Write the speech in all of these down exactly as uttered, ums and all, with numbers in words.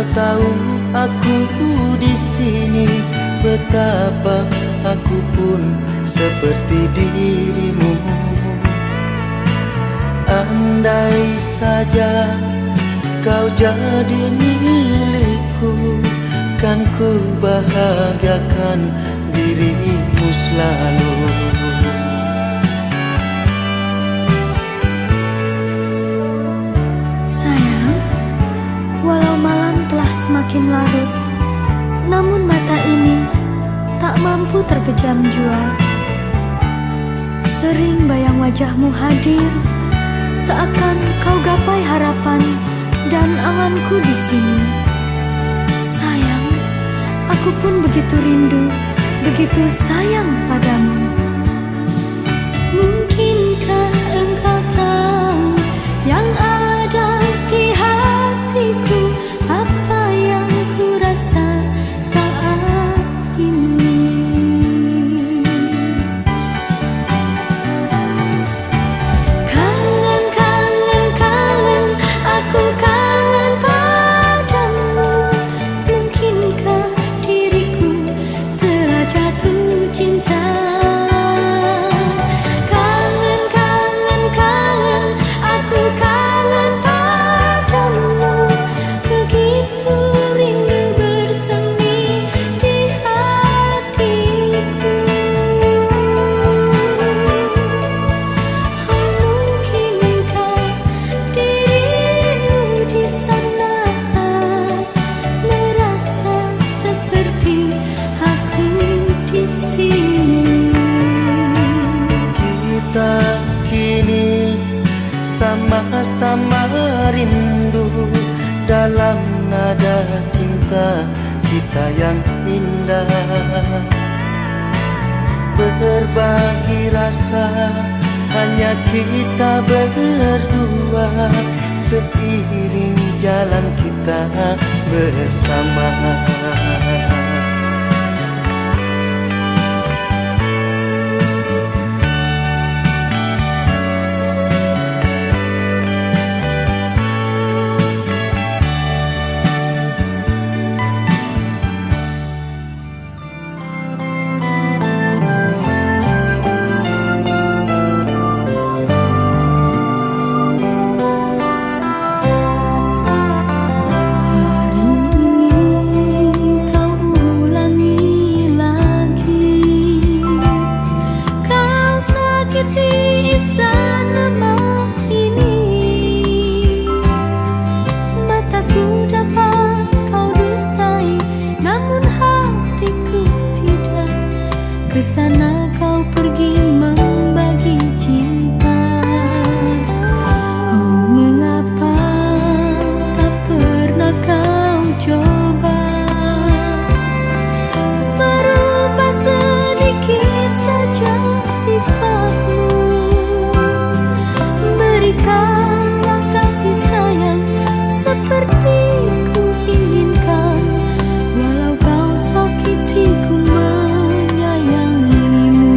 kau tahu aku di sini, betapa aku pun seperti dirimu. Andai saja kau jadi milikku, kan ku bahagiakan dirimu selalu. Sayang, walau malam telah semakin larut, namun mata ini tak mampu terpejam jua. Sering bayang wajahmu hadir, seakan kau gapai harapan dan anganku di sini. Sayang, aku pun begitu rindu, begitu sayang padamu. Mungkinkah engkau tahu yang ada di hatiku, apa yang ku rasa saat ini? Kangen, kangen, kangen, aku kangen. Sama rindu dalam nada cinta kita yang indah, berbagi rasa hanya kita berdua, seiring jalan kita bersama. Ku ingin kau, walau kau sakiti, ku menyayangimu.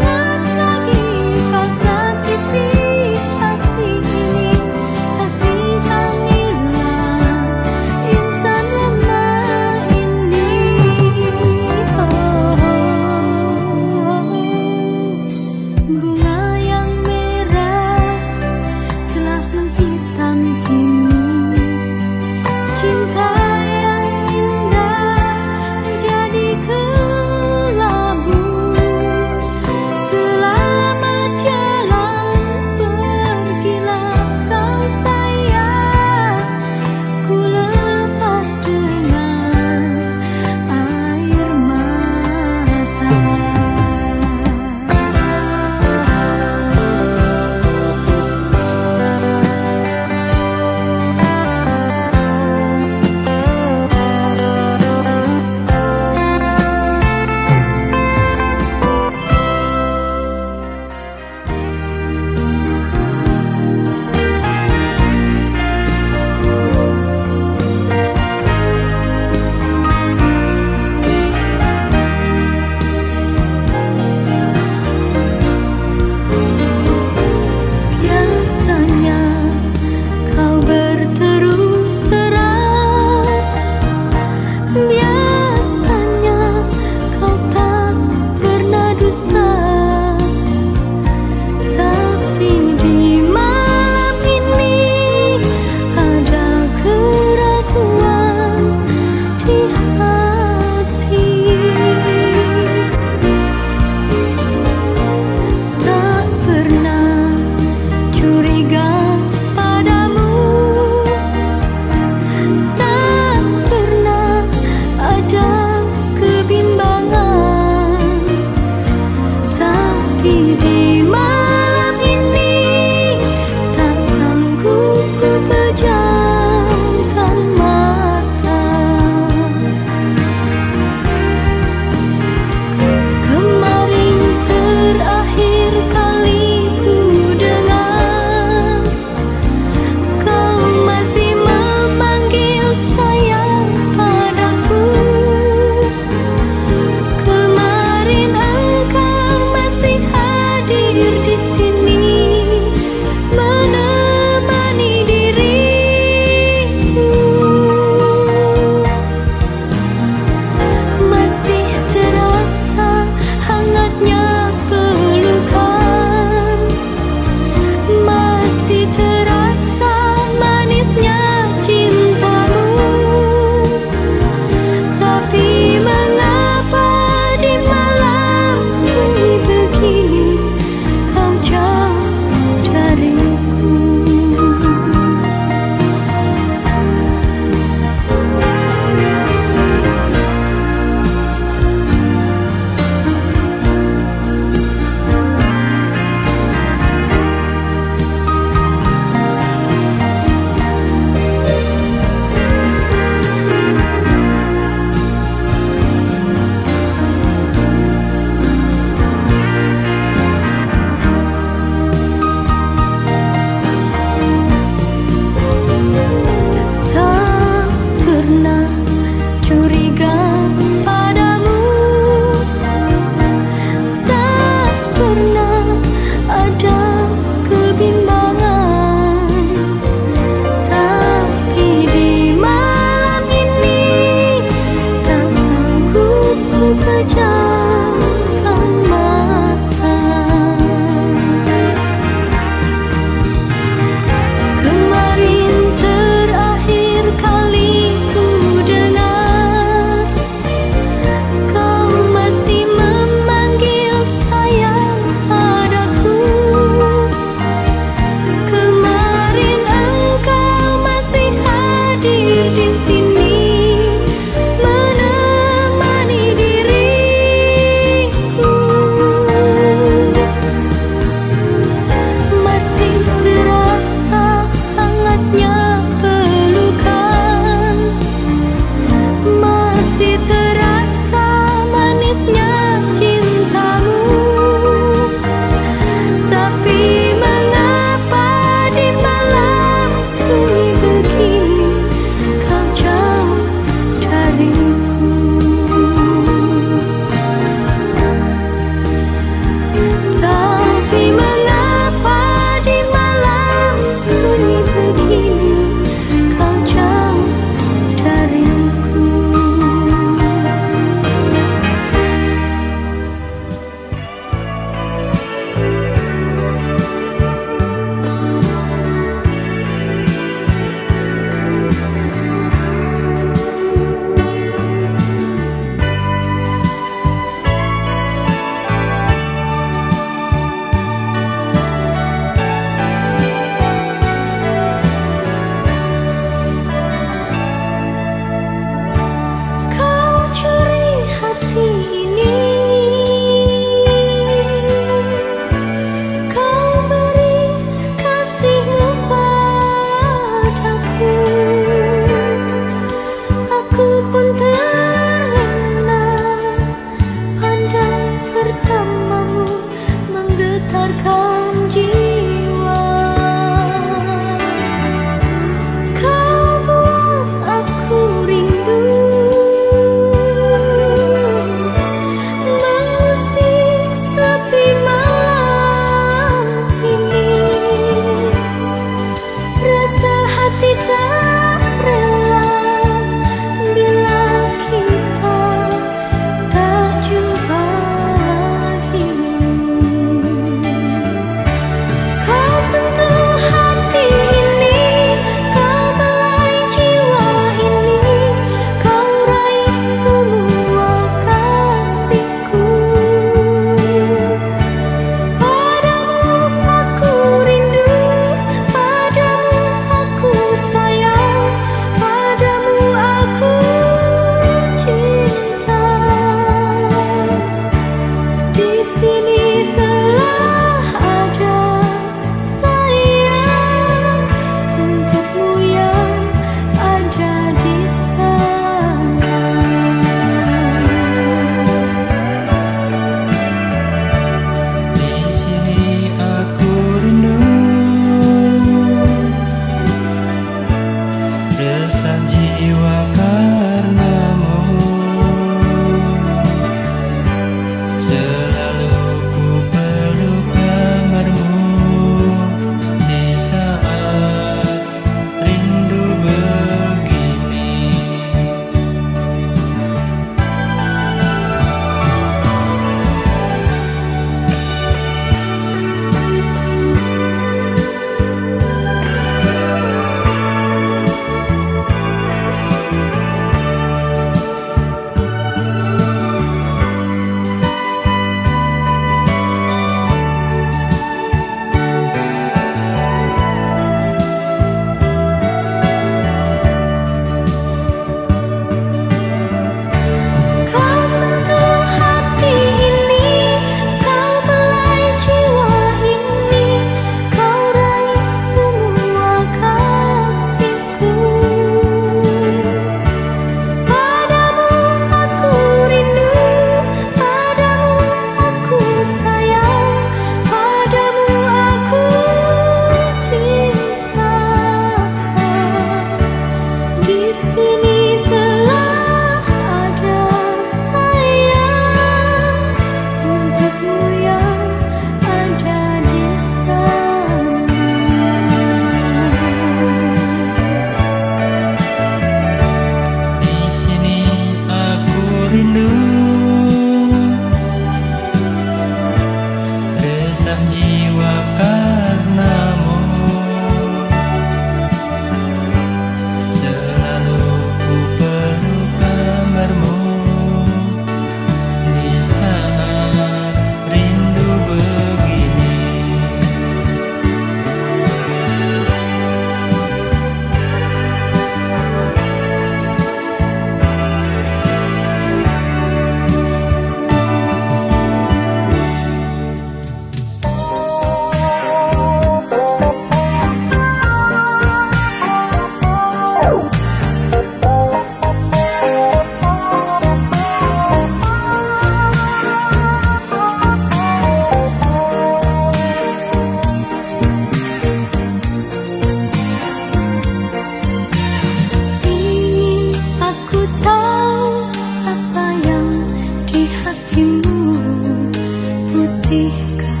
putihkah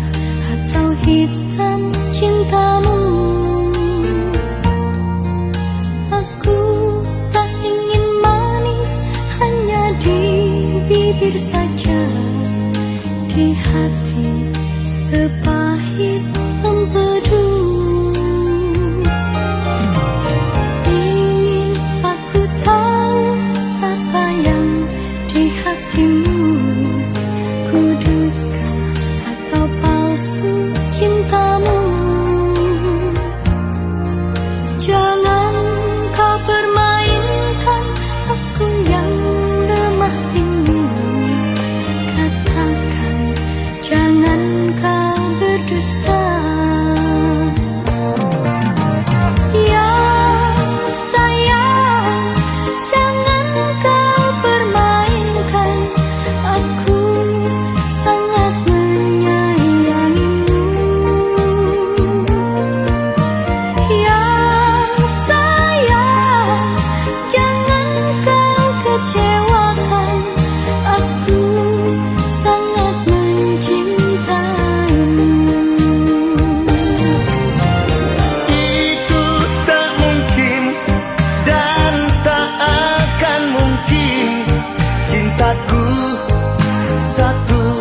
atau hitam cintamu? Aku tak ingin manis, hanya di bibir saja. Di hati sepahit empedu, ingin aku tahu apa yang di hatimu. Harus ditepati,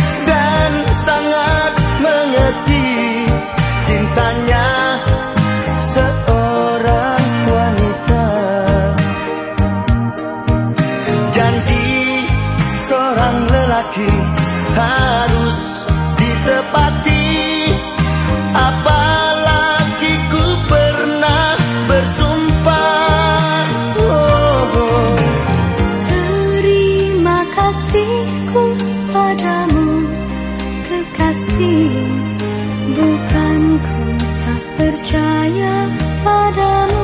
apalagi ku pernah bersumpah. Oh, oh. Terima kasihku padamu kekasih, bukan ku tak percaya padamu.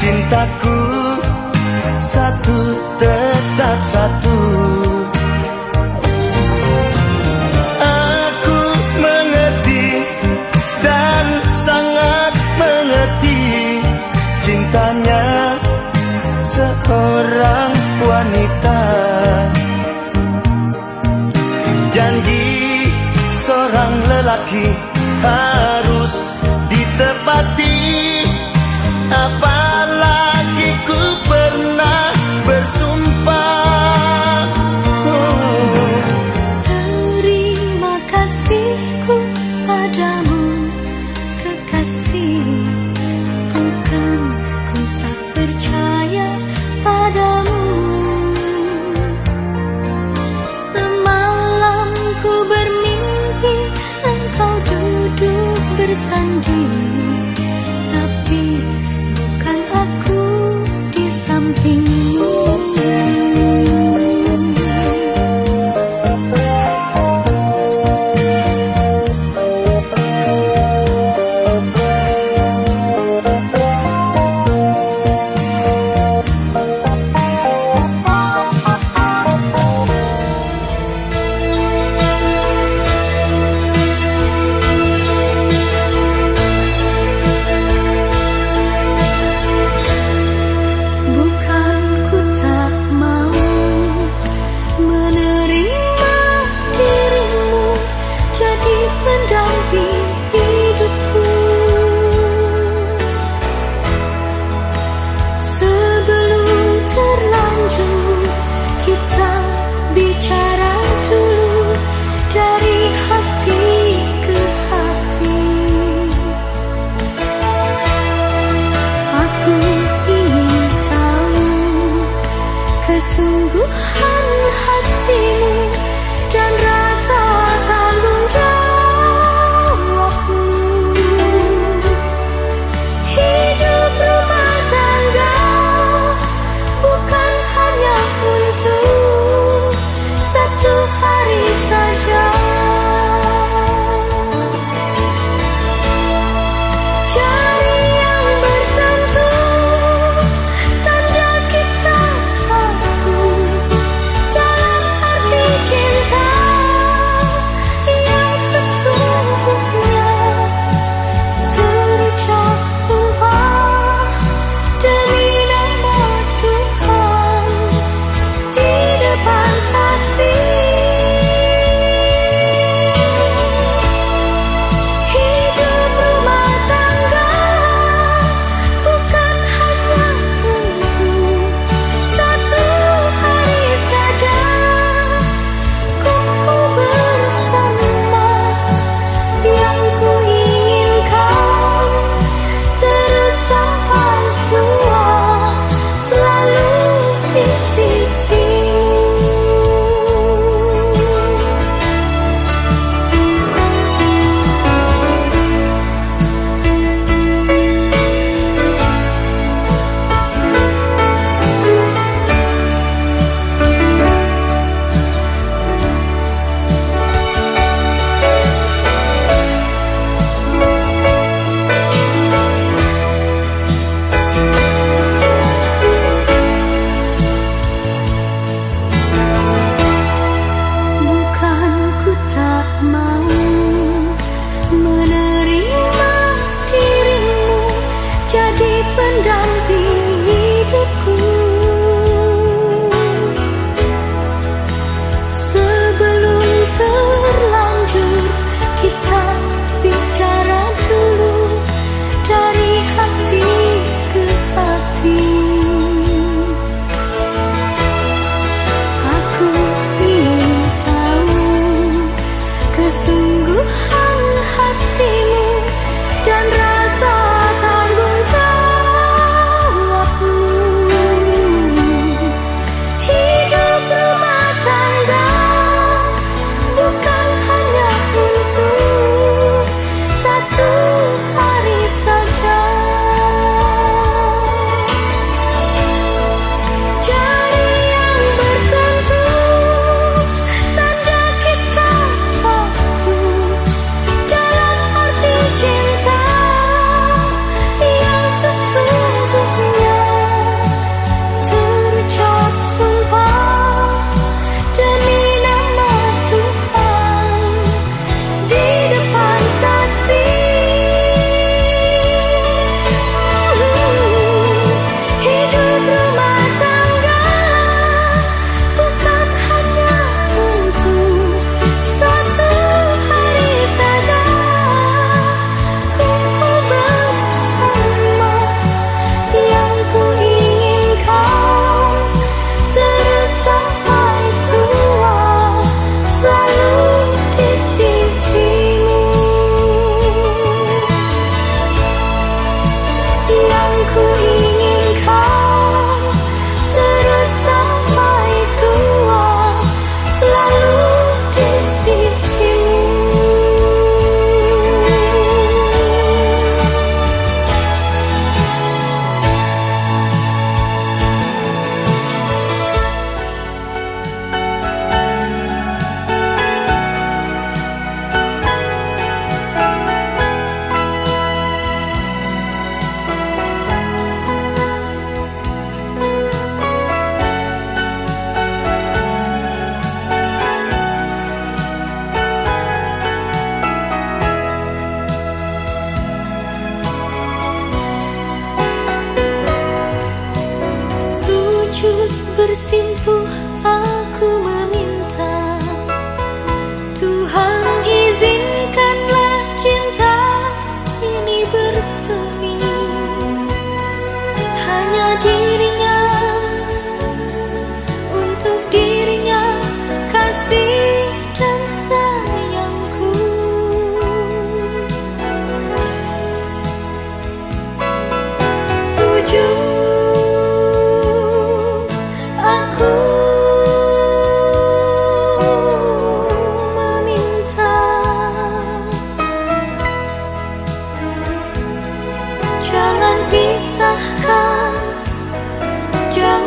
Cintaku satu tetap satu. Aku mengerti dan sangat mengerti cintanya seorang wanita. Janji seorang lelaki harus ditepati, apa ku pernah bersumpah. Oh. Terima kasihku padamu kekasih, bukan ku tak percaya padamu. Semalam ku bermimpi engkau duduk bersanding, tapi bukan aku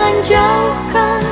jangan jauhkan